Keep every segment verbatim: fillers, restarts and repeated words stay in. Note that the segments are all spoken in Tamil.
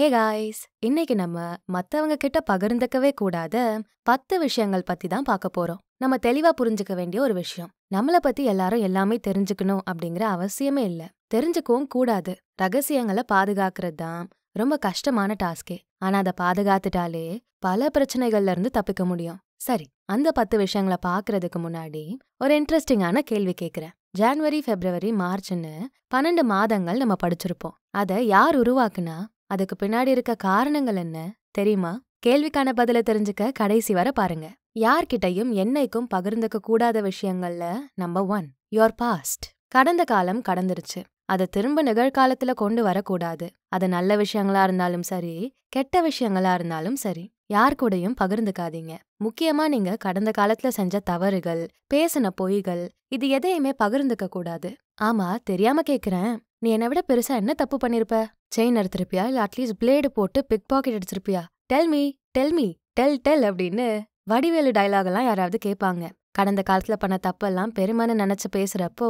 Hey guys, இன்னைக்கு நம்ம மத்தவங்க கிட்ட பகிர்ந்துக்கவே கூடாத பத்து விஷயங்கள் பத்தி தான் பார்க்க போறோம். நம்ம தெளிவா புரிஞ்சுக்க வேண்டிய ஒரு விஷயம். நம்மள பத்தி எல்லாரும் எல்லாமே தெரிஞ்சுக்கணும் அப்படிங்கற அவசியமே இல்ல. தெரிஞ்சுக்கவும் கூடாது. ரகசியங்களை பாதுகாக்கிறது தான் ரொம்ப கஷ்டமான டாஸ்க். ஆனா அத பாதுகாத்துட்டாலே பல பிரச்சனைகள்ல இருந்து தப்பிக்க முடியும். சரி, அந்த பத்து விஷயங்களை பார்க்கிறதுக்கு முன்னாடி ஒரு இன்ட்ரஸ்டிங்கான கேள்வி கேக்குறேன். ஜனவரி, பிப்ரவரி, மார்ச்னு பன்னிரண்டு மாதங்கள் நம்ம படிச்சிருப்போம். அத யார் உருவாக்குனா? அதுக்கு பின்னாடி இருக்க காரணங்கள் என்ன தெரியுமா? கேள்விக்கான பதில தெரிஞ்சுக்க கடைசி வர பாருங்க. யார்கிட்டையும் என்னைக்கும் பகிர்ந்துக்க கூடாத விஷயங்கள்ல நம்பர் ஒன், யோர் பாஸ்ட். கடந்த காலம் கடந்துருச்சு, அதை திரும்ப நிகழ்காலத்துல கொண்டு வரக்கூடாது. அது நல்ல விஷயங்களா இருந்தாலும் சரி, கெட்ட விஷயங்களா இருந்தாலும் சரி, யார் கூடயும் பகிர்ந்துக்காதீங்க. முக்கியமா நீங்க கடந்த காலத்துல செஞ்ச தவறுகள், பேசின பொய்கள், இது எதையுமே பகிர்ந்துக்க கூடாது. ஆமா, தெரியாம கேக்குறேன், நீ என்னை விட பெருசா என்ன தப்பு பண்ணிருப்ப? செயின் எடுத்திருப்பியா? இல்ல அட்லீஸ்ட் பிளேடு போட்டு பிக் பாக்கெட் எடுத்திருப்பியா? Tell me, tell me, tell tell அப்படின்னு வடிவேலு டைலாக் எல்லாம் யாராவது கேட்பாங்க. கடந்த காலத்துல பண்ண தப்பெல்லாம் பெருமைன்னு நினைச்சு பேசுறப்போ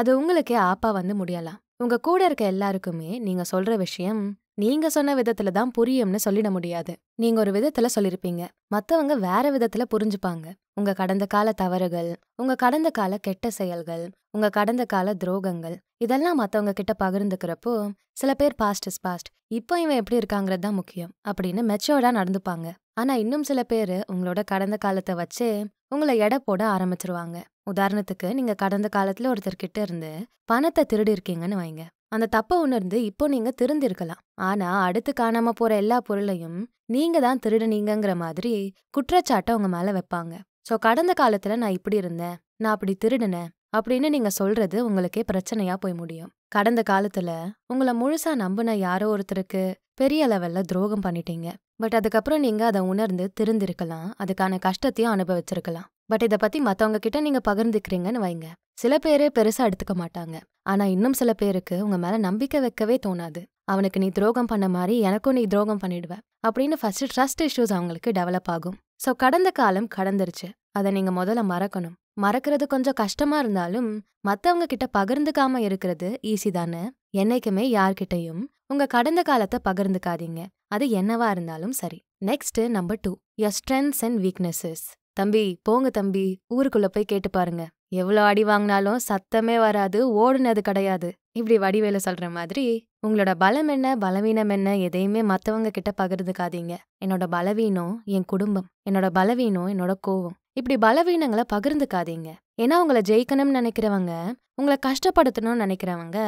அது உங்களுக்கே ஆப்பா வந்து முடியலாம். உங்க கூட இருக்க எல்லாருக்குமே நீங்க சொல்ற விஷயம் நீங்க சொன்ன விதத்துல தான் புரியும்னு சொல்லிட முடியாது. நீங்க ஒரு விதத்துல சொல்லிருப்பீங்க, மத்தவங்க வேற விதத்துல புரிஞ்சுப்பாங்க. உங்க கடந்த கால தவறுகள், உங்க கடந்த கால கெட்ட செயல்கள், உங்க கடந்த கால துரோகங்கள், இதெல்லாம் மத்தவங்க கிட்ட பகிர்ந்துக்கிறப்போ சில பேர் பாஸ்ட் இஸ் பாஸ்ட், இப்போ இவன் எப்படி இருக்காங்கிறது தான் முக்கியம் அப்படின்னு மெச்சோர்டா நடந்துப்பாங்க. ஆனா இன்னும் சில பேர் உங்களோட கடந்த காலத்தை வச்சு உங்களை எடை போட ஆரம்பிச்சிருவாங்க. உதாரணத்துக்கு, நீங்க கடந்த காலத்துல ஒருத்தர்கிட்ட இருந்து பணத்தை திருடி இருக்கீங்கன்னு வைங்க. அந்த தப்பை உணர்ந்து இப்போ நீங்க திருந்திருக்கலாம். ஆனா அடுத்து காணாம போற எல்லா பொருளையும் நீங்க தான் திருடுனீங்கிற மாதிரி குற்றச்சாட்டை உங்க மேல வைப்பாங்க. ஸோ கடந்த காலத்துல நான் இப்படி இருந்தேன், நான் அப்படி திருடினேன் அப்படின்னு நீங்க சொல்றது உங்களுக்கே பிரச்சனையா போய் முடியும். கடந்த காலத்துல உங்களை முழுசா நம்பின யாரோ ஒருத்தருக்கு பெரிய லெவல்ல துரோகம் பண்ணிட்டீங்க. பட் அதுக்கப்புறம் நீங்க அதை உணர்ந்து திருந்திருக்கலாம், அதுக்கான கஷ்டத்தையும் அனுபவிச்சிருக்கலாம். பட் இதை பத்தி மத்தவங்க கிட்ட நீங்க பகிர்ந்துக்கிறீங்கன்னு வைங்க, சில பேரு பெருசா எடுத்துக்க மாட்டாங்க. ஆனா இன்னும் சில பேருக்கு உங்க மேல நம்பிக்கை வைக்கவே தோணாது. அவனுக்கு நீ துரோகம் பண்ண மாதிரி எனக்கும் நீ துரோகம் பண்ணிடுவ அப்படின்னு ஃபர்ஸ்ட் ட்ரஸ்ட் இஷ்யூஸ் அவங்களுக்கு டெவலப் ஆகும். ஸோ கடந்த காலம் கடந்துருச்சு, அதை நீங்க முதல்ல மறக்கணும். மறக்கிறது கொஞ்சம் கஷ்டமா இருந்தாலும் மத்தவங்க கிட்ட பகிர்ந்துக்காம இருக்கிறது ஈஸி தானே. என்னைக்குமே யார்கிட்டையும் உங்க கடந்த காலத்தை பகிர்ந்துக்காதீங்க, அது என்னவா இருந்தாலும் சரி. Next, number two, your strengths and weaknesses. தம்பி போங்க தம்பி, ஊருக்குள்ள போய் கேட்டு பாருங்க, எவ்வளோ அடி வாங்கினாலும் சத்தமே வராது, ஓடுனது கிடையாது. இப்படி வடிவேல சொல்ற மாதிரி உங்களோட பலம் என்ன, பலவீனம் என்ன, எதையுமே மற்றவங்க கிட்ட பகிர்ந்துக்காதீங்க. என்னோட பலவீனம் என் குடும்பம், என்னோட பலவீனம் என்னோட கோவம், இப்படி பலவீனங்களை பகிர்ந்துக்காதீங்க. ஏன்னா உங்களை ஜெயிக்கணும்னு நினைக்கிறவங்க, உங்களை கஷ்டப்படுத்தணும்னு நினைக்கிறவங்க,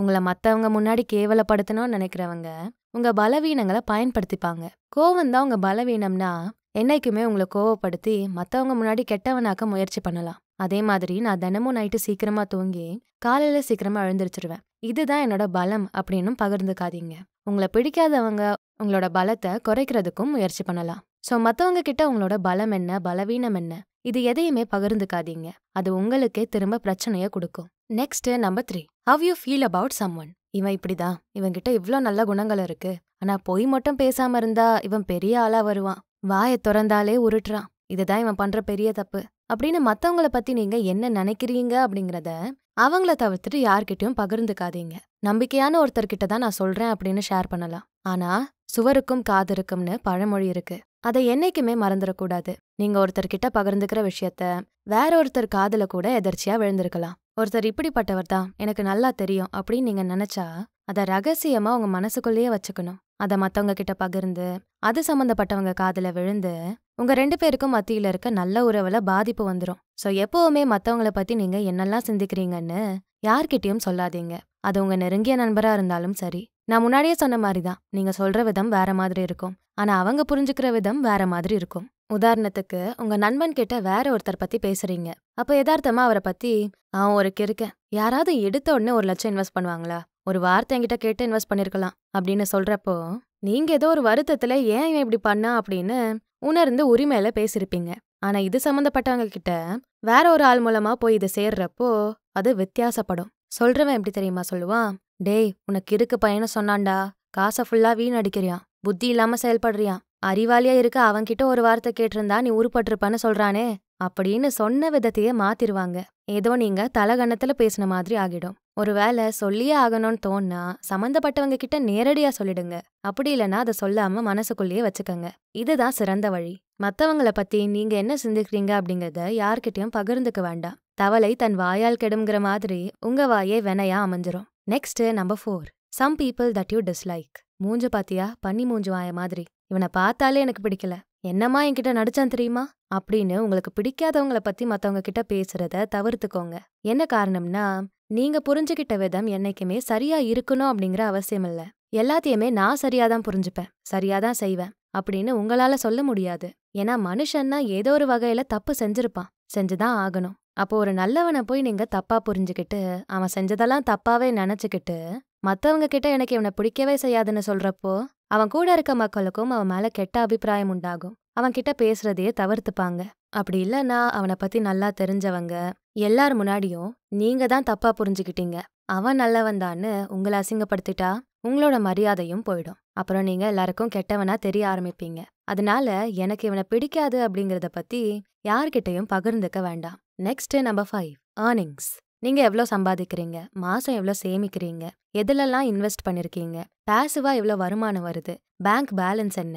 உங்களை மற்றவங்க முன்னாடி கேவலப்படுத்தணும்னு நினைக்கிறவங்க உங்க பலவீனங்களை பயன்படுத்திப்பாங்க. கோவம் தான் உங்க பலவீனம்னா என்னைக்குமே உங்களை கோவப்படுத்தி மற்றவங்க முன்னாடி கெட்டவனாக்க முயற்சி பண்ணலாம். அதே மாதிரி நான் தினமும் நைட்டு சீக்கிரமா தூங்கி காலையில சீக்கிரமா எழுந்திருச்சிருவேன், இதுதான் என்னோட பலம் அப்படின்னு பகிர்ந்துக்காதீங்க. உங்களை பிடிக்காதவங்க உங்களோட பலத்தை குறைக்கிறதுக்கும் முயற்சி பண்ணலாம். ஸோ மற்றவங்க கிட்ட உங்களோட பலம் என்ன, பலவீனம் என்ன, இது எதையுமே பகிர்ந்துக்காதீங்க, அது உங்களுக்கே திரும்ப பிரச்சனையை கொடுக்கும். Next, number three, how you feel about someone. இவன் இப்படிதான், இவன்கிட்ட இவ்வளோ நல்ல குணங்கள் இருக்கு, ஆனா பொய் மட்டும் பேசாம இருந்தா இவன் பெரிய ஆளா வருவான், வாயை திறந்தாலே உருட்டுறான், இதுதான் இவன் பண்ற பெரிய தப்பு அப்படின்னு மத்தவங்களை பத்தி நீங்க என்ன நினைக்கிறீங்க அப்படிங்கிறத அவங்கள தவிர்த்துட்டு யார்கிட்டயும் பகிர்ந்துக்காதீங்க. நம்பிக்கையான ஒருத்தர்கிட்ட தான் நான் சொல்றேன் அப்படின்னு ஷேர் பண்ணலாம். ஆனா சுவருக்கும் காது இருக்கும்னு பழமொழி இருக்கு, அதை என்னைக்குமே மறந்துடக்கூடாது. நீங்க ஒருத்தர்கிட்ட பகிர்ந்துக்கிற விஷயத்த வேற ஒருத்தர் காதுல கூட எதர்ச்சியா விழுந்திருக்கலாம். ஒருத்தர் இப்படிப்பட்டவர் தான், எனக்கு நல்லா தெரியும் அப்படின்னு நீங்க நினைச்சா அதை ரகசியமா உங்க மனசுக்குள்ளேயே வச்சுக்கணும். அதை மற்றவங்க கிட்ட பகிர்ந்து அது சம்மந்தப்பட்டவங்க காதில் விழுந்து உங்க ரெண்டு பேருக்கும் மத்தியில் இருக்க நல்ல உறவுல பாதிப்பு வந்துடும். ஸோ எப்போவுமே மற்றவங்கள பற்றி நீங்க என்னெல்லாம் சிந்திக்கிறீங்கன்னு யார்கிட்டையும் சொல்லாதீங்க, அது உங்க நெருங்கிய நண்பராக இருந்தாலும் சரி. நான் முன்னாடியே சொன்ன மாதிரி தான், நீங்க சொல்ற விதம் வேற மாதிரி இருக்கும், ஆனால் அவங்க புரிஞ்சுக்கிற விதம் வேற மாதிரி இருக்கும். உதாரணத்துக்கு, உங்க நண்பன் கிட்ட வேற ஒருத்தர் பத்தி பேசுறீங்க, அப்போ யதார்த்தமா அவரை பத்தி அவன் ஒரு கிறுக்கன், யாராவது எடுத்த உடனே ஒரு லட்சம் இன்வெஸ்ட் பண்ணுவாங்களா, ஒரு வார்த்தை என்கிட்ட கேட்டு இன்வெஸ்ட் பண்ணிருக்கலாம் அப்படின்னு சொல்றப்போ நீங்க ஏதோ ஒரு வருத்தத்துல ஏன் இவன் இப்படி பண்ணா அப்படின்னு உணர்ந்து உரிமையில பேசிருப்பீங்க. ஆனா இது சம்மந்தப்பட்டவங்க கிட்ட வேற ஒரு ஆள் மூலமா போய் இதை சேர்றப்போ அது வித்தியாசப்படும். சொல்றவன் எப்படி தெரியுமா சொல்லுவான், டேய் உனக்கு இருக்கு பையனை சொன்னான்டா, காசை ஃபுல்லா வீணடிக்கிறியான், புத்தி இல்லாம செயல்படுறியான், அறிவாளியா இருக்க அவன்கிட்ட ஒரு வார்த்தை கேட்டிருந்தா நீ உருப்பட்டிருப்பான்னு சொல்றானே அப்படின்னு சொன்ன விதத்தையே மாத்திருவாங்க. ஏதோ நீங்க தலகணத்துல பேசின மாதிரி ஆகிடும். ஒருவேளை சொல்லியே ஆகணும்னு தோணுனா சம்பந்தப்பட்டவங்க கிட்ட நேரடியா சொல்லிடுங்க. அப்படி இல்லனா அதை சொல்லாம மனசுக்குள்ளேயே வச்சுக்கங்க. இதுதான் சிறந்த வழி. மற்றவங்கள பத்தி நீங்க என்ன சிந்திக்கிறீங்க அப்படிங்கறத யார்கிட்டயும் பகிர்ந்துக்க வேண்டாம். தவளை தன் வாயால் கெடுங்கிற மாதிரி உங்க வாயே வெனையா அமைஞ்சிரும். Next number four, some people that you dislike. மூஞ்ச பாத்தியா, பண்ணி மூஞ்சு வாய மாதிரி, இவனை பார்த்தாலே எனக்கு பிடிக்கல, என்னம்மா என்கிட்ட நடிச்சான் தெரியுமா அப்படின்னு உங்களுக்கு பிடிக்காதவங்கள பத்தி மற்றவங்க கிட்ட பேசுறத தவிர்த்துக்கோங்க. என்ன காரணம்னா, நீங்க புரிஞ்சுக்கிட்ட விதம் என்னைக்குமே சரியா இருக்கணும் அப்படிங்கிற அவசியம் இல்லை. எல்லாத்தையுமே நான் சரியாதான் புரிஞ்சுப்பேன், சரியாதான் செய்வேன் அப்படின்னு உங்களால சொல்ல முடியாது. ஏன்னா மனுஷன்னா ஏதோ ஒரு வகையில தப்பு செஞ்சிருப்பான், செஞ்சுதான் ஆகணும். அப்போ ஒரு நல்லவனை போய் நீங்க தப்பா புரிஞ்சுக்கிட்டு அவன் செஞ்சதெல்லாம் தப்பாவே நினைச்சுக்கிட்டு மற்றவங்க கிட்ட எனக்கு இவனை பிடிக்கவே செய்யாதுன்னு சொல்றப்போ அவன் கூட இருக்க மக்களுக்கும் அவன் மேல கெட்ட அபிப்பிராயம் உண்டாகும். அவன் கிட்ட பேசுறதையே தவிர்த்துப்பாங்க. அப்படி இல்லைன்னா அவனை பத்தி நல்லா தெரிஞ்சவங்க எல்லார் முன்னாடியும் நீங்க தான் தப்பா புரிஞ்சுக்கிட்டீங்க, அவன் நல்லவன்தான்னு உங்களை அசிங்கப்படுத்திட்டா உங்களோட மரியாதையும் போயிடும். அப்புறம் நீங்க எல்லாருக்கும் கெட்டவனா தெரிய ஆரம்பிப்பீங்க. அதனால எனக்கு இவனை பிடிக்காது அப்படிங்கிறத பத்தி யார்கிட்டையும் பகிர்ந்துக்க வேண்டாம். Next number five, earnings. நீங்க எவ்வளோ சம்பாதிக்கிறீங்க, மாசம் எவ்வளோ சேமிக்கிறீங்க, எதுலெல்லாம் இன்வெஸ்ட் பண்ணிருக்கீங்க, பேசிவா எவ்வளோ வருமானம் வருது, பேங்க் பேலன்ஸ் என்ன,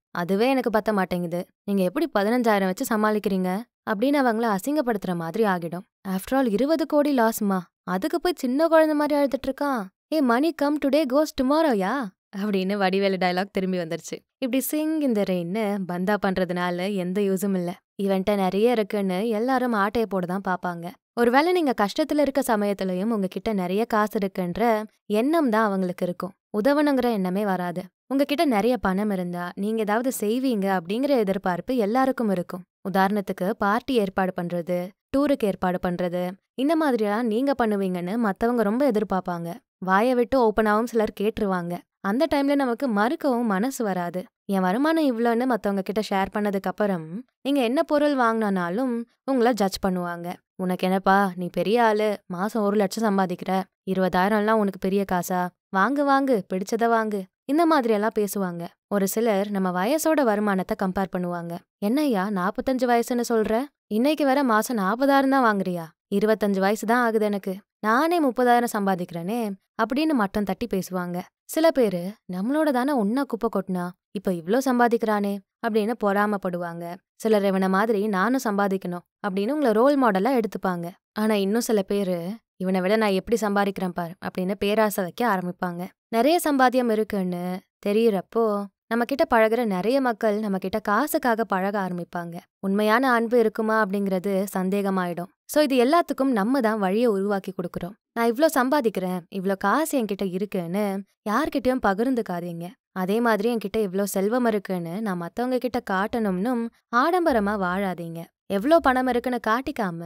அதுவே எனக்கு பத்த மாட்டேங்குது, நீங்க எப்படி பதினஞ்சாயிரம் வச்சு சமாளிக்கிறீங்க அப்படின்னு அவங்கள அசிங்கப்படுத்துற மாதிரி ஆகிடும். ஆஃப்டர் ஆல் இருபது கோடி லாஸ்மா, அதுக்கு போய் சின்ன குழந்தை மாதிரி அழுதுட்டு இருக்கான், ஏ மணி கம் டுடே கோஸ் டுமாரோயா அப்படின்னு வடிவேலு டயலாக் திரும்பி வந்துருச்சு. இப்படி சிங் இந்த ரெயின்னு பந்தா பண்றதுனால எந்த யூஸும் இல்லை. இவன்ட்ட நிறைய இருக்குன்னு எல்லாரும் ஆட்டையை போடுதான் பார்ப்பாங்க. ஒருவேளை நீங்க கஷ்டத்துல இருக்க சமயத்திலையும் உங்ககிட்ட நிறைய காசு இருக்குன்ற எண்ணம் தான் அவங்களுக்கு இருக்கும், உதவணுங்கிற எண்ணமே வராது. உங்ககிட்ட நிறைய பணம் இருந்தா நீங்க ஏதாவது செய்வீங்க அப்படிங்கிற எதிர்பார்ப்பு எல்லாருக்கும் இருக்கும். உதாரணத்துக்கு பார்ட்டி ஏற்பாடு பண்றது, டூருக்கு ஏற்பாடு பண்றது, இந்த மாதிரிலாம் நீங்க பண்ணுவீங்கன்னு மற்றவங்க ரொம்ப எதிர்பார்ப்பாங்க. வாயை விட்டு ஓப்பனாகவும் சிலர் கேட்டுருவாங்க. அந்த டைம்ல நமக்கு மறுக்கவும் மனசு வராது. என் வருமானம் இவ்வளோன்னு மற்றவங்க கிட்ட ஷேர் பண்ணதுக்கு அப்புறம் நீங்க என்ன பொருள் வாங்கினாலும் உங்களை ஜட்ஜ் பண்ணுவாங்க. உனக்கு என்னப்பா, நீ பெரிய ஆளு, மாசம் ஒரு லட்சம் சம்பாதிக்கிற, இருபதாயிரம்லாம் உனக்கு பெரிய காசா, வாங்கு வாங்கு பிடிச்சத வாங்கு, இந்த மாதிரியெல்லாம் பேசுவாங்க. ஒரு சிலர் நம்ம வயசோட வருமானத்தை கம்பேர் பண்ணுவாங்க. என்னையா நாற்பத்தஞ்சு வயசுன்னு சொல்ற, இன்னைக்கு வர மாசம் நாற்பதாயிரம் தான் வாங்குறியா, இருபத்தஞ்சு வயசு தான் ஆகுது எனக்கு, நானே முப்பதாயிரம் சம்பாதிக்கிறேனே அப்படின்னு மட்டம் தட்டி பேசுவாங்க. சில பேரு நம்மளோட தானே ஒன்னா குப்பை கொட்டினா, இப்ப இவ்வளோ சம்பாதிக்கிறானே அப்படின்னு பொறாமப்படுவாங்க. சிலர் இவனை மாதிரி நானும் சம்பாதிக்கணும் அப்படின்னு உங்களை ரோல் மாடலா எடுத்துப்பாங்க. ஆனா இன்னும் சில பேரு இவனை விட நான் எப்படி சம்பாதிக்கிறேன் பாரு அப்படின்னு பேராசை வைக்க ஆரம்பிப்பாங்க. நிறைய சம்பாத்தியம் இருக்குன்னு தெரியறப்போ நம்மக்கிட்ட பழகிற நிறைய மக்கள் நம்மக்கிட்ட காசுக்காக பழக ஆரம்பிப்பாங்க. உண்மையான அன்பு இருக்குமா அப்படிங்கிறது சந்தேகமாயிடும். ஸோ இது எல்லாத்துக்கும் நம்ம தான் வழியை உருவாக்கி கொடுக்குறோம். நான் இவ்வளோ சம்பாதிக்கிறேன், இவ்வளோ காசு என்கிட்ட இருக்குன்னு யார்கிட்டையும் பகிர்ந்துக்காதீங்க. அதே மாதிரி என்கிட்ட இவ்வளோ செல்வம் இருக்குன்னு நான் மற்றவங்க கிட்ட காட்டணும்னும் ஆடம்பரமாக வாழாதீங்க. எவ்வளோ பணம் இருக்குன்னு காட்டிக்காம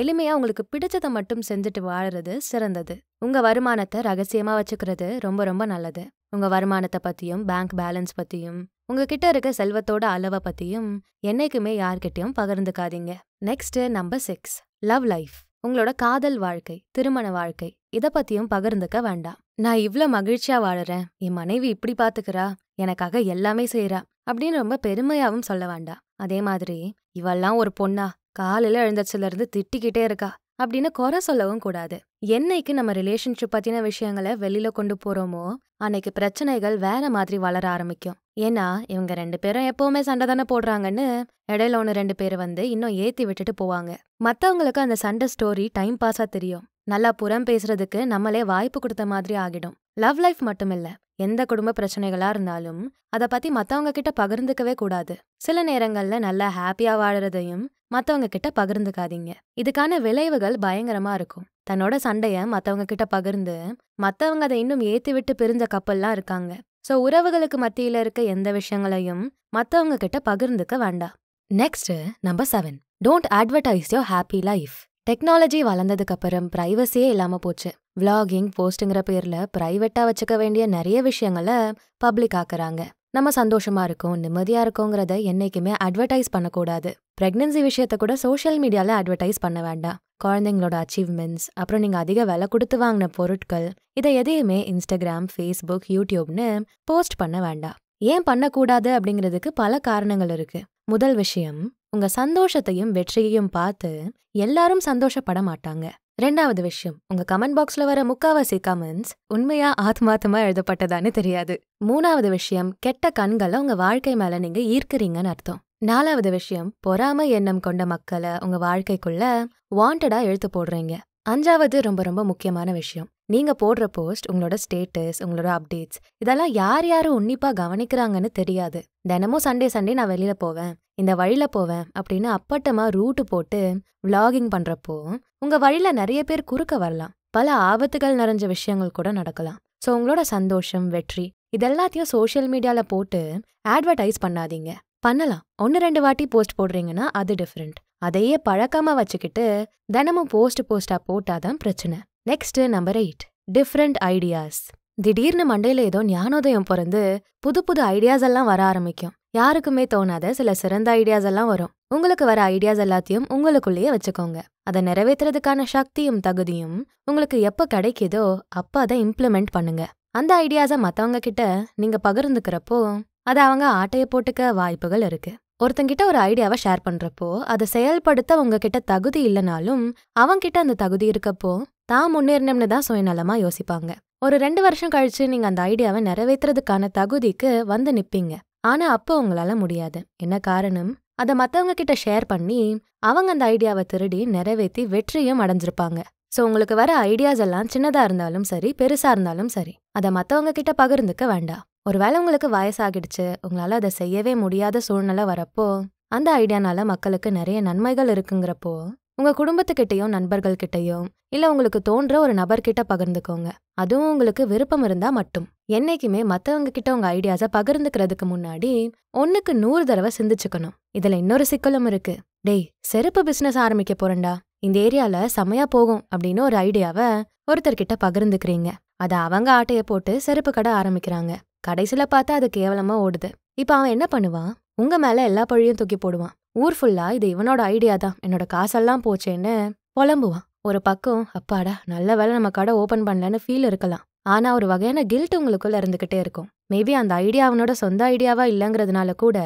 எளிமையா உங்களுக்கு பிடிச்சதை மட்டும் செஞ்சுட்டு வாழறது சிறந்தது. உங்க வருமானத்தை ரகசியமா வச்சுக்கிறது ரொம்ப ரொம்ப நல்லது. உங்க வருமானத்தை பத்தியும் பேங்க் பேலன்ஸ் பத்தியும் உங்ககிட்ட இருக்க செல்வத்தோட அளவை பத்தியும் என்னைக்குமே யார்கிட்டயும் பகிர்ந்துக்காதீங்க. Next number six, love life. உங்களோட காதல் வாழ்க்கை, திருமண வாழ்க்கை, இதை பத்தியும் பகிர்ந்துக்க வேண்டாம். நான் இவ்வளோ மகிழ்ச்சியா வாழறேன், என் மனைவி இப்படி பாத்துக்கிறா, எனக்காக எல்லாமே செய்யறா அப்படின்னு ரொம்ப பெருமையாவும் சொல்ல வேண்டாம். அதே மாதிரி இவெல்லாம் ஒரு பொண்ணா, காலையில எழுந்தச்சுல இருந்து திட்டிக்கிட்டே இருக்கா அப்படின்னு குறை சொல்லவும் கூடாது. என்னைக்கு நம்ம ரிலேஷன்ஷிப் பத்தின விஷயங்களை வெளியில கொண்டு போறோமோ அன்னைக்கு பிரச்சனைகள் வேற மாதிரி வளர ஆரம்பிக்கும். ஏன்னா இவங்க ரெண்டு பேரும் எப்பவுமே சண்டை தானே போடுறாங்கன்னு இடையில ஒன்று ரெண்டு பேர் வந்து இன்னும் ஏத்தி விட்டுட்டு போவாங்க. மற்றவங்களுக்கு அந்த சண்டை ஸ்டோரி டைம் பாஸா தெரியும். நல்லா புறம் பேசுறதுக்கு நம்மளே வாய்ப்பு கொடுத்த மாதிரி ஆகிடும். லவ் லைஃப் மட்டும் இல்ல, எந்த குடும்ப பிரச்சனைகளா இருந்தாலும் அதை பத்தி மற்றவங்க கிட்ட பகிர்ந்துக்கவே கூடாது. சில நேரங்கள்ல நல்லா ஹாப்பியா வாழறதையும் மற்றவங்க கிட்ட பகிர்ந்துக்காதீங்க. இதுக்கான விளைவுகள் பயங்கரமா இருக்கும். தன்னோட சண்டைய மற்றவங்க கிட்ட பகிர்ந்து மற்றவங்க அதை இன்னும் ஏத்தி விட்டு பிரிஞ்ச கப்பல்லாம் இருக்காங்க. ஸோ உறவுகளுக்கு மத்தியில இருக்க எந்த விஷயங்களையும் மற்றவங்க கிட்ட பகிர்ந்துக்க வேண்டாம். Next number seven, don't advertise your happy life. Technology வளர்ந்ததுக்கு அப்புறம் பிரைவசியே இல்லாம போச்சு. vlogging, postingங்கிற பேர்ல பிரைவேட்டா வச்சுக்க வேண்டிய நிறைய விஷயங்களை பப்ளிக் ஆக்குறாங்க. நம்ம சந்தோஷமா இருக்கோம், நிம்மதியா இருக்கோம்ங்கறதை என்னைக்குமே அட்வர்டைஸ் பண்ண கூடாது. பிரெக்னன்சி விஷயத்தை கூட சோஷியல் மீடியால அட்வர்டைஸ் பண்ண வேண்டாம். குழந்தைங்களோட அச்சீவ்மெண்ட்ஸ், அப்புறம் நீங்க அதிக விலை கொடுத்து வாங்கின பொருட்கள், இதை எதையுமே இன்ஸ்டாகிராம், Facebook, யூடியூப்னு போஸ்ட் பண்ண வேண்டாம். ஏன் பண்ணக்கூடாது அப்படிங்கிறதுக்கு பல காரணங்கள் இருக்கு. முதல் விஷயம், உங்க சந்தோஷத்தையும் வெற்றியையும் பார்த்து எல்லாரும் சந்தோஷப்பட மாட்டாங்க. ரெண்டாவது விஷயம், உங்க கமெண்ட் பாக்ஸ்ல வர முக்காவாசி கமெண்ட்ஸ் உண்மையா ஆத்மாத்தமா எழுதப்பட்டதான்னு தெரியாது. மூணாவது விஷயம், கெட்ட கண்களை உங்க வாழ்க்கை மேல நீங்க ஈர்க்கிறீங்கன்னு அர்த்தம். நாலாவது விஷயம், பொறாமை எண்ணம் கொண்ட மக்களை உங்க வாழ்க்கைக்குள்ள வாண்டடா எழுத்து போடுறீங்க. அஞ்சாவது ரொம்ப ரொம்ப முக்கியமான விஷயம், நீங்க போடுற போஸ்ட், உங்களோட ஸ்டேட்டஸ், உங்களோட அப்டேட்ஸ், இதெல்லாம் யார் யாரும் உன்னிப்பா கவனிக்கிறாங்கன்னு தெரியாது. தினமும் சண்டே சண்டே நான் வெளியில போவேன், இந்த வழியில போவேன் அப்படின்னு அப்பட்டமா ரூட்டு போட்டு விளாகிங் பண்றப்போ உங்க வழியில நிறைய பேர் குறுக்க வரலாம். பல ஆபத்துகள் நிறைஞ்ச விஷயங்கள் கூட நடக்கலாம். ஸோ உங்களோட சந்தோஷம், வெற்றி, இதெல்லாத்தையும் சோஷியல் மீடியால போட்டு அட்வர்டைஸ் பண்ணாதீங்க. பண்ணலாம், ஒன்று ரெண்டு வாட்டி போஸ்ட் போடுறீங்கன்னா அது டிஃப்ரெண்ட். அதையே பழக்கமா வச்சுக்கிட்டு தினமும் போஸ்ட் போஸ்டா போட்டாதான் பிரச்சனை. Next, number eight, different ideas. திடீர்னு மண்டையில ஏதோ ஞானோதயம் பிறந்து புது புது ஐடியாஸ் எல்லாம் வர ஆரம்பிக்கும். யாருக்குமே தோணாத சில சிறந்த ஐடியாஸ் எல்லாம் வரும். உங்களுக்கு வர ஐடியாஸ் எல்லாத்தையும் உங்களுக்குள்ளேயே வச்சுக்கோங்க. அதை நிறைவேற்றுறதுக்கான சக்தியும் தகுதியும் உங்களுக்கு எப்போ கிடைக்குதோ அப்போ அதை இம்ப்ளிமெண்ட் பண்ணுங்க. அந்த ஐடியாஸை மற்றவங்க கிட்ட நீங்க பகிர்ந்துக்கிறப்போ அதை அவங்க ஆட்டைய போட்டுக்க வாய்ப்புகள் இருக்கு. ஒருத்தங்கிட்ட ஒரு ஐடியாவை ஷேர் பண்றப்போ அதை செயல்படுத்த உங்ககிட்ட தகுதி இல்லைனாலும் அவங்ககிட்ட அந்த தகுதி இருக்கப்போ தான் முன்னேறணும்னு தான் சுயநலமா யோசிப்பாங்க. ஒரு ரெண்டு வருஷம் கழிச்சு நீங்க அந்த ஐடியாவை நிறைவேற்றுறதுக்கான தகுதிக்கு வந்து நிற்பீங்க. ஆனா அப்போ உங்களால முடியாது. என்ன காரணம்? அதை மற்றவங்க கிட்ட ஷேர் பண்ணி அவங்க அந்த ஐடியாவை திருடி நிறைவேற்றி வெற்றியும் அடைஞ்சிருப்பாங்க. ஸோ உங்களுக்கு வர ஐடியாஸ் எல்லாம் சின்னதா இருந்தாலும் சரி, பெருசா இருந்தாலும் சரி, அதை மற்றவங்க கிட்ட பகிர்ந்துக்க வேண்டாம். ஒருவேளை உங்களுக்கு வயசாகிடுச்சு, உங்களால அதை செய்யவே முடியாத சூழ்நிலை வரப்போ அந்த ஐடியானால மக்களுக்கு நிறைய நன்மைகள் இருக்குங்கிறப்போ உங்க குடும்பத்துக்கிட்டையும் நண்பர்கள் கிட்டையும் இல்ல உங்களுக்கு தோன்ற ஒரு நபர்கிட்ட பகிர்ந்துக்கோங்க. அதுவும் உங்களுக்கு விருப்பம் இருந்தா மட்டும். என்னைக்குமே மற்றவங்க கிட்ட உங்க ஐடியாஸை பகிர்ந்துக்கிறதுக்கு முன்னாடி ஒன்னுக்கு நூறு தடவை சிந்திச்சுக்கணும். இதுல இன்னொரு சிக்கலும் இருக்கு. டேய், செருப்பு பிசினஸ் ஆரம்பிக்க போறேன்டா, இந்த ஏரியால செமையா போகும் அப்படின்னு ஒரு ஐடியாவை ஒருத்தர்கிட்ட பகிர்ந்துக்கிறீங்க. அதை அவங்க ஆட்டைய போட்டு செருப்பு கடை ஆரம்பிக்கிறாங்க. கடைசியில பார்த்தா அது கேவலமா ஓடுது. இப்ப அவன் என்ன பண்ணுவான்? உங்க மேல எல்லா பழியும் தூக்கி போடுவான். ஊர் ஃபுல்லா இது இவனோட ஐடியா தான், என்னோட காசெல்லாம் போச்சேன்னு புலம்புவான். ஒரு பக்கம் அப்பாடா நல்ல வேலை நம்ம கடை ஓபன் பண்ணலன்னு ஃபீல் இருக்கலாம். ஆனா ஒரு வகையான கில்ட் உங்களுக்குள்ள இருந்துகிட்டே இருக்கும். மேபி அந்த ஐடியா அவனோட சொந்த ஐடியாவா இல்லைங்கிறதுனால கூட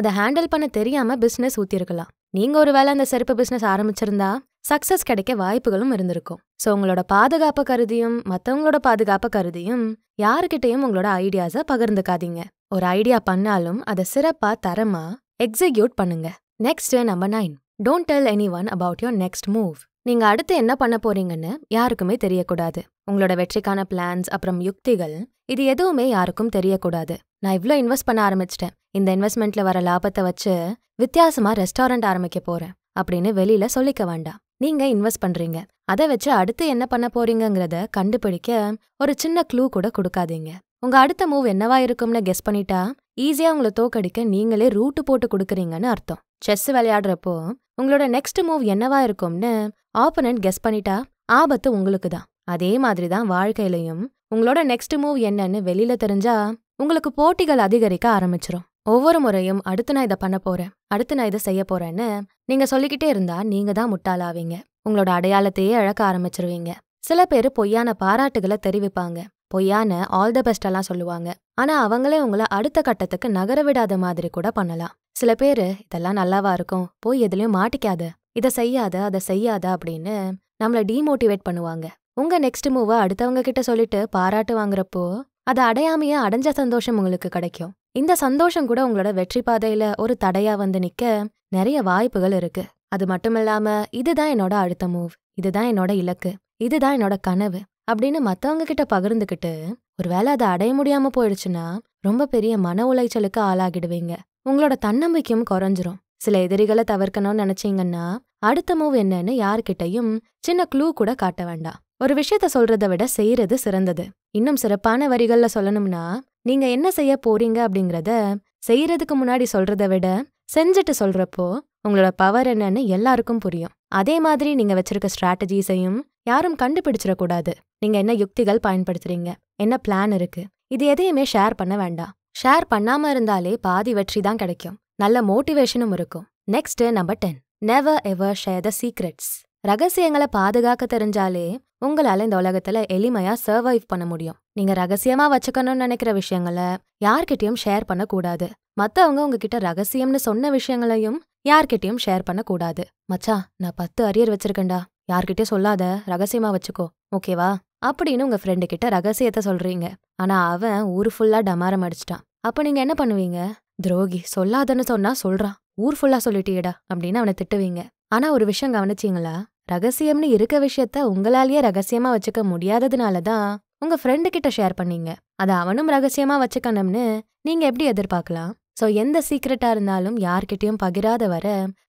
அதை ஹேண்டில் பண்ண தெரியாம பிசினஸ் ஊத்திருக்கலாம். நீங்க ஒரு வேளை அந்த செருப்பு பிசினஸ் ஆரம்பிச்சிருந்தா சக்சஸ் கிடைக்க வாய்ப்புகளும் இருந்திருக்கும். ஸோ உங்களோட பாதுகாப்பை கருதியும் மற்றவங்களோட பாதுகாப்பை கருதியும் யாருக்கிட்டையும் உங்களோட ஐடியாஸை பகிர்ந்துக்காதீங்க. ஒரு ஐடியா பண்ணாலும் அதை சிறப்பா தரமா எக்ஸிக்யூட் பண்ணுங்க. Next, number nine, don't tell anyone about your next move. நீங்க அடுத்து என்ன பண்ண போறீங்கன்னு யாருக்குமே தெரியக்கூடாது. உங்களோட வெற்றிக்கான பிளான்ஸ், அப்புறம் யுக்திகள், இது எதுவுமே யாருக்கும் தெரியக்கூடாது. நான் இவ்வளோ இன்வெஸ்ட் பண்ண ஆரம்பிச்சிட்டேன், இந்த இன்வெஸ்ட்மெண்ட்ல வர லாபத்தை வச்சு வித்தியாசமா ரெஸ்டாரண்ட் ஆரம்பிக்க போறேன் அப்படின்னு வெளியில சொல்லிக்க வேண்டாம். நீங்க இன்வெஸ்ட் பண்றீங்க, அதை வச்சு அடுத்து என்ன பண்ண போறீங்கிறத கண்டுபிடிக்க ஒரு சின்ன க்ளூ கூட கொடுக்காதீங்க. உங்க அடுத்த மூவ் என்னவா இருக்கும்னு கெஸ் பண்ணிட்டா ஈஸியா உங்களை தோக்கடிக்க நீங்களே ரூட்டு போட்டு கொடுக்குறீங்கன்னு அர்த்தம். செஸ் விளையாடுறப்போ உங்களோட நெக்ஸ்ட் மூவ் என்னவா இருக்கும்னு ஆப்போனன்ட் கெஸ் பண்ணிட்டா ஆபத்து உங்களுக்கு தான். அதே மாதிரி தான் வாழ்க்கையிலையும் உங்களோட நெக்ஸ்ட் மூவ் என்னன்னு வெளியில தெரிஞ்சா உங்களுக்கு போட்டிகள் அதிகரிக்க ஆரம்பிச்சிடும். ஒவ்வொரு முறையும் அடுத்து நான் இதை பண்ண போறேன், அடுத்து நான் இதை செய்ய போறேன்னு நீங்க சொல்லிக்கிட்டே இருந்தா நீங்க தான் முட்டாளாவீங்க. உங்களோட அடையாளத்தையே இழக்க ஆரம்பிச்சிருவீங்க. சில பேர் பொய்யான பாராட்டுகளை தெரிவிப்பாங்க, பொய்யான ஆல் த பெஸ்ட் எல்லாம் சொல்லுவாங்க. ஆனா அவங்களே உங்களை அடுத்த கட்டத்துக்கு நகர விடாத மாதிரி கூட பண்ணலாம். சில பேரு இதெல்லாம் நல்லாவா இருக்கும், போய் எதுலயும் மாட்டிக்காத, இதை செய்யாத, அதை செய்யாத அப்படின்னு நம்மளை டிமோட்டிவேட் பண்ணுவாங்க. உங்க நெக்ஸ்ட் மூவை அடுத்தவங்க கிட்ட சொல்லிட்டு பாராட்டு வாங்குறப்போ அதை அடையாமையே அடைஞ்ச சந்தோஷம் உங்களுக்கு கிடைக்கும். இந்த சந்தோஷம் கூட உங்களோட வெற்றி பாதையில ஒரு தடையா வந்து நிக்க நிறைய வாய்ப்புகள் இருக்கு. அது மட்டும் இல்லாம இதுதான் என்னோட அடுத்த மூவ், இதுதான் என்னோட இலக்கு, இதுதான் என்னோட கனவு அப்படின்னு மற்றவங்க கிட்ட பகிர்ந்துக்கிட்டு ஒருவேளை அதை அடைய முடியாம போயிடுச்சுன்னா ரொம்ப பெரிய மன உளைச்சலுக்கு ஆளாகிடுவீங்க. உங்களோட தன்னம்பிக்கையும் குறைஞ்சிரும். சில எதிரிகளை தவிர்க்கணும்னு நினைச்சீங்கன்னா அடுத்த மூவ் என்னன்னு யார்கிட்டையும் சின்ன க்ளூ கூட காட்ட வேண்டாம். ஒரு விஷயத்த சொல்றதை விட செய்யறது சிறந்தது. இன்னும் சிறப்பான வரிகள்ல சொல்லணும்னா, நீங்க என்ன செய்ய போறீங்க அப்படிங்கிறத செய்யறதுக்கு முன்னாடி சொல்றதை விட செஞ்சுட்டு சொல்றப்போ உங்களோட பவர் என்னன்னு எல்லாருக்கும் புரியும். அதே மாதிரி நீங்க வச்சிருக்க ஸ்ட்ராட்டஜிஸையும் யாரும் கண்டுபிடிச்சிடக்கூடாது. நீங்க என்ன யுக்திகள் பயன்படுத்துறீங்க, என்ன பிளான் இருக்கு, இது எதையுமே ஷேர் பண்ண வேண்டாம். ஷேர் பண்ணாம இருந்தாலே பாதி வெற்றி தான் கிடைக்கும், நல்ல மோட்டிவேஷனும் இருக்கும். Next number ten, never ever share the secrets. ரகசியங்களை பாதுகாக்க தெரிஞ்சாலே உங்களால இந்த உலகத்துல எளிமையா சர்வைவ் பண்ண முடியும். நீங்க ரகசியமா வச்சுக்கணும்னு நினைக்கிற விஷயங்களை யார்கிட்டயும் ஷேர் பண்ணக்கூடாது. மத்தவங்க உங்ககிட்ட ரகசியம்னு சொன்ன விஷயங்களையும் யார்கிட்டயும் ஷேர் பண்ணக்கூடாது. மச்சா, நான் பத்து அரியர் வச்சிருக்கேன்டா, யார்கிட்டயும் சொல்லாத, ரகசியமா வச்சுக்கோ, ஓகேவா அப்படின்னு உங்க ஃப்ரெண்டு கிட்ட ரகசியத்தை சொல்றீங்க. ஆனா அவன் ஊர் ஃபுல்லா டமாரம் அடிச்சிட்டான். அப்ப நீங்க என்ன பண்ணுவீங்க? துரோகி, சொல்லாதன்னு சொன்னா சொல்றான், ஊர் ஃபுல்லா சொல்லிட்டீடா அப்படின்னு அவனை திட்டுவீங்க. ஆனா ஒரு விஷயம் கவனிச்சிங்களா? ரகசியம்னு இருக்க விஷயத்த உங்களாலேயே ரகசியமா வச்சுக்க முடியாததுனாலதான் உங்க ஃப்ரெண்டு கிட்ட ஷேர் பண்ணீங்க. அதை அவனும் ரகசியமா வச்சுக்கணும்னு நீங்க எப்படி எதிர்பார்க்கலாம்? ஸோ எந்த சீக்ரெட்டா இருந்தாலும் யார்கிட்டயும் பகிராத வர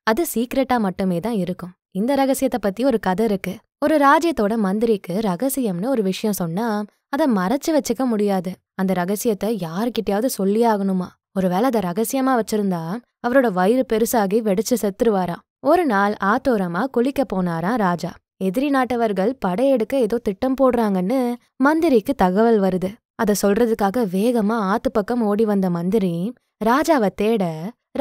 அது சீக்ரெட்டா மட்டுமே தான் இருக்கும். இந்த ரகசியத்தை பத்தி ஒரு கதை இருக்கு. ஒரு ராஜ்யத்தோட மந்திரிக்கு ரகசியம்னு ஒரு விஷயம் சொன்னா அதை மறைச்சு வச்சுக்க முடியாது. அந்த ரகசியத்தை யார்கிட்டயாவது சொல்லியே ஆகணுமா. ஒருவேளை அதை ரகசியமா வச்சிருந்தா அவரோட வயிறு பெருசாகி வெடிச்சு செத்துருவாராம். ஒரு நாள் ஆத்தோரமா குளிக்க போனாராம் ராஜா. எதிரி நாட்டவர்கள் படையெடுக்க ஏதோ திட்டம் போடுறாங்கன்னு மந்திரிக்கு தகவல் வருது. அதை சொல்றதுக்காக வேகமா ஆத்து பக்கம் ஓடி வந்த மந்திரி ராஜாவை தேட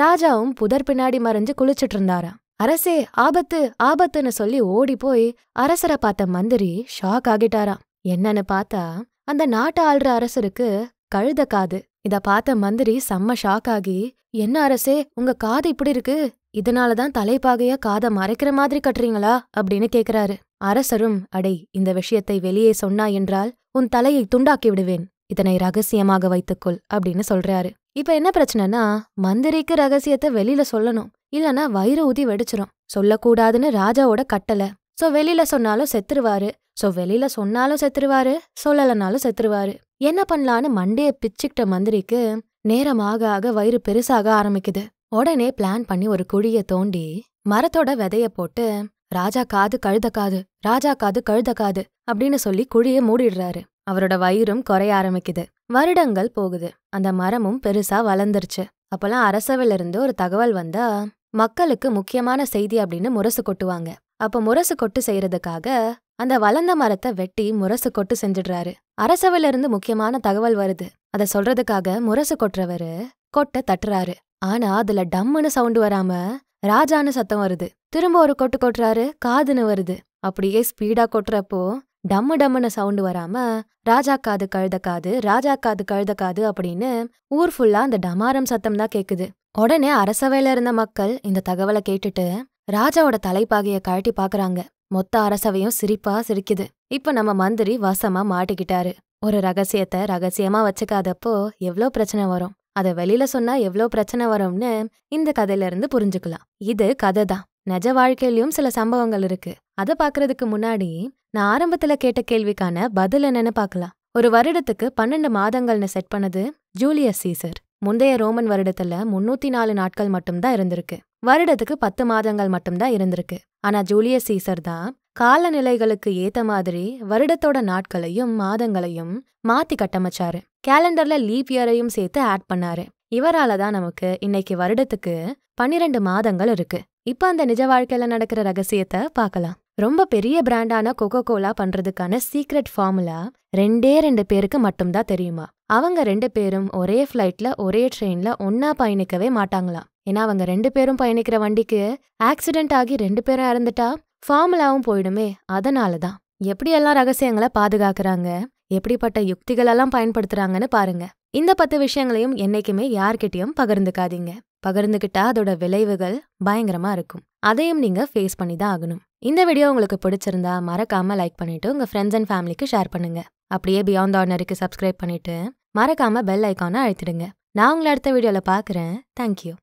ராஜாவும் புதர் பின்னாடி மறைஞ்சு குளிச்சுட்டு இருந்தாராம். அரசே ஆபத்து ஆபத்துன்னு சொல்லி ஓடி போய் அரசரை பார்த்த மந்திரி ஷாக் ஆகிட்டாராம். என்னன்னு பார்த்தா அந்த நாட்டை ஆள்ற அரசருக்கு கழுத காது. இத பார்த்த மந்திரி செம்ம ஷாக் ஆகி, என்ன அரசே உங்க காது இப்படி இருக்கு, இதனாலதான் தலைப்பாகையா காதை மறைக்கிற மாதிரி கட்டுறீங்களா அப்படின்னு கேக்குறாரு. அரசரும், அடை இந்த விஷயத்தை வெளியே சொன்னா என்றால் உன் தலையை துண்டாக்கி விடுவேன், இதனை ரகசியமாக வைத்துக்கொள் அப்படின்னு சொல்றாரு. இப்ப என்ன பிரச்சனைனா, மந்திரிக்கு ரகசியத்தை வெளியில சொல்லணும், இல்லனா வயிறு ஊதி வெடிச்சிரும். சொல்லக்கூடாதுன்னு ராஜாவோட கட்டளை. சோ வெளியில சொன்னாலும் செத்துருவாரு, சோ வெளியில சொன்னாலும் செத்துருவாரு, சொல்லலனாலும் செத்துருவாரு. என்ன பண்ணலான்னு மண்டைய பிச்சுக்கிட்ட மந்திரிக்கு நேரமாக ஆக வயிறு பெருசாக ஆரம்பிக்குது. உடனே பிளான் பண்ணி ஒரு குழிய தோண்டி மரத்தோட விதைய போட்டு ராஜா காது கழுத காது, ராஜா காது கழுத காது அப்படின்னு சொல்லி குழிய மூடிடுறாரு. அவரோட வயிறும் குறைய ஆரம்பிக்குது. வருடங்கள் போகுது, அந்த மரமும் பெருசா வளர்ந்துருச்சு. அப்பெல்லாம் அரசவையில இருந்து ஒரு தகவல் வந்தா மக்களுக்கு முக்கியமான செய்தி அப்படின்னு முரசு கொட்டுவாங்க. அப்ப முரசு கொட்டு செய்யறதுக்காக அந்த வளர்ந்த மரத்தை வெட்டி முரசு கொட்டு செஞ்சிடுறாரு. அரசவையில இருந்து முக்கியமான தகவல் வருது, அதை சொல்றதுக்காக முரசு கொட்டுறவரு கொட்டை தட்டுறாரு. ஆனா அதுல டம்முன்னு சவுண்டு வராம ராஜான்னு சத்தம் வருது. திரும்ப ஒரு கொட்டு கொட்டுறாரு, காதுன்னு வருது. அப்படியே ஸ்பீடா கொட்டுறப்போ டம்மு டம்முன்னு சவுண்டு வராம ராஜா காது கழுத காது, ராஜா காது கழுத காது அப்படின்னு ஊர் ஃபுல்லா அந்த டமாரம் சத்தம் தான் கேக்குது. உடனே அரசவையில இருந்த மக்கள் இந்த தகவலை கேட்டுட்டு ராஜாவோட தலைப்பாகைய கழட்டி பாக்குறாங்க. மொத்த அரசவையும் சிரிப்பா சிரிக்குது. இப்ப நம்ம மந்திரி வசமா மாட்டிக்கிட்டாரு. ஒரு ரகசியத்தை ரகசியமா வச்சுக்காதப்போ எவ்வளோ பிரச்சனை வரும், அதை வெளியில சொன்னா எவ்வளோ பிரச்சனை வரும்னு இந்த கதையில இருந்து புரிஞ்சுக்கலாம். இது கதை தான், நிஜ வாழ்க்கையிலயும் சில சம்பவங்கள் இருக்கு. அதை பாக்குறதுக்கு முன்னாடி நான் ஆரம்பத்துல கேட்ட கேள்விக்கான பதில் என்னன்னு பாக்கலாம். ஒரு வருடத்துக்கு பன்னெண்டு மாதங்கள்னு செட் பண்ணது ஜூலியஸ் சீசர். முந்தைய ரோமன் வருடத்துல முன்னூத்தி நாலு நாட்கள் மட்டும்தான் இருந்திருக்கு, வருடத்துக்கு பத்து மாதங்கள் மட்டும்தான் இருந்திருக்கு. ஆனா ஜூலியஸ் சீசர் தான் காலநிலைகளுக்கு ஏத்த மாதிரி வருடத்தோட நாட்களையும் மாதங்களையும் மாத்தி கட்டமைச்சாரு. கேலண்டர்ல லீப் இயரையும் சேர்த்து ஆட் பண்ணாரு. இவரால தான் நமக்கு இன்னைக்கு வருடத்துக்கு பன்னிரண்டு மாதங்கள் இருக்கு. இப்ப அந்த நிஜ வாழ்க்கையில நடக்கிற ரகசியத்தை பார்க்கலாம். ரொம்ப பெரிய பிராண்டான கொக்கோ கோலா பண்றதுக்கான சீக்ரெட் ஃபார்முலா ரெண்டே ரெண்டு பேருக்கு மட்டும்தான் தெரியுமா. அவங்க ரெண்டு பேரும் ஒரே ஃபிளைட்ல ஒரே ட்ரெயின்ல ஒன்னா பயணிக்கவே மாட்டாங்களாம். ஏன்னா அவங்க ரெண்டு பேரும் பயணிக்கிற வண்டிக்கு ஆக்சிடென்ட் ஆகி ரெண்டு பேரும் இறந்துட்டா ஃபார்முலாவும் போயிடுமே. அதனாலதான் எப்படியெல்லாம் ரகசியங்களை பாதுகாக்கிறாங்க, எப்படிப்பட்ட யுக்திகளெல்லாம் பயன்படுத்துறாங்கன்னு பாருங்க. இந்த பத்து விஷயங்களையும் என்னைக்குமே யார்கிட்டயும் பகிர்ந்துக்காதீங்க. பகிர்ந்துக்கிட்டா அதோட விளைவுகள் பயங்கரமா இருக்கும். அதையும் நீங்க ஃபேஸ் பண்ணி தான் ஆகணும். இந்த வீடியோ உங்களுக்கு பிடிச்சிருந்தா மறக்காம லைக் பண்ணிட்டு உங்க ஃப்ரெண்ட்ஸ் அண்ட் ஃபேமிலிக்கு ஷேர் பண்ணுங்க. அப்படியே பியாண்ட் தி ஆர்டினரிக்கு சப்ஸ்கிரைப் பண்ணிட்டு மறக்காம பெல் ஐக்கானை அழுத்திடுங்க. நான் உங்களை அடுத்த வீடியோல பாக்குறேன். தேங்க்யூ.